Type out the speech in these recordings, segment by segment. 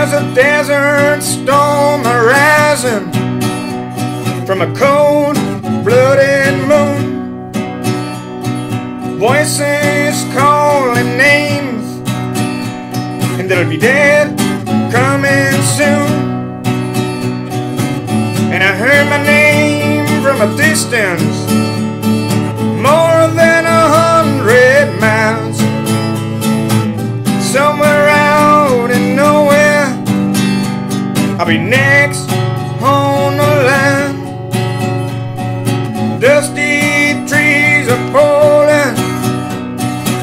There's a desert storm arising from a cold-blooded moon. Voices calling names, and they'll be dead coming soon. And I heard my name from a distance, more than 100 miles. Somewhere out in nowhere, I'll be next on the line. Dusty trees are falling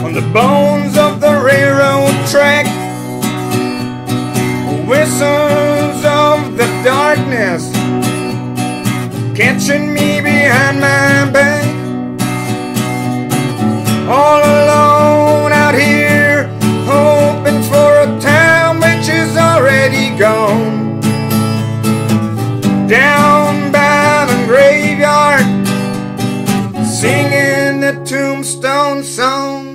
on the bones of the railroad track. Whistles of the darkness catching me behind my back. All alone out here, hoping for a time which is already gone. Down by the graveyard, singing the tombstone song.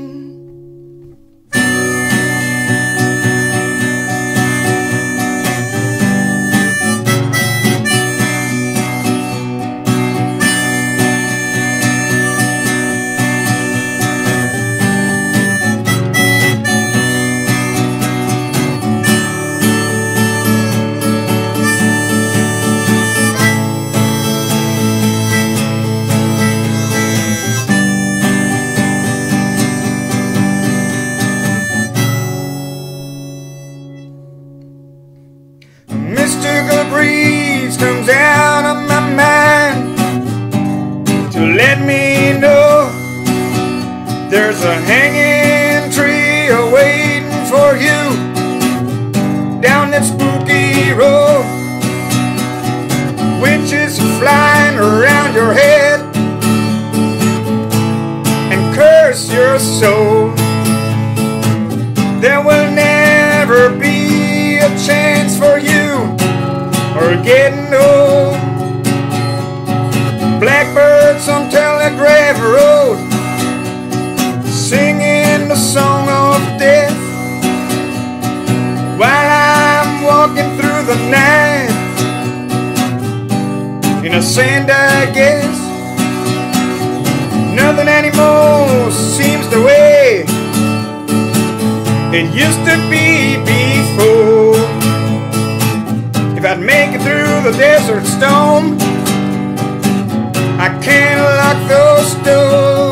Mystical breeze comes out of my mind to let me know there's a hanging tree awaiting for you down that spooky road. Witches flying around your head and curse your soul. There will never be a chance for you or getting old. Blackbirds on Telegraph Road, singing the song of death. While I'm walking through the night, in the sand I guess. Nothing anymore seems the way it used to be before. If I'd make it through the desert storm, I can't lock those doors.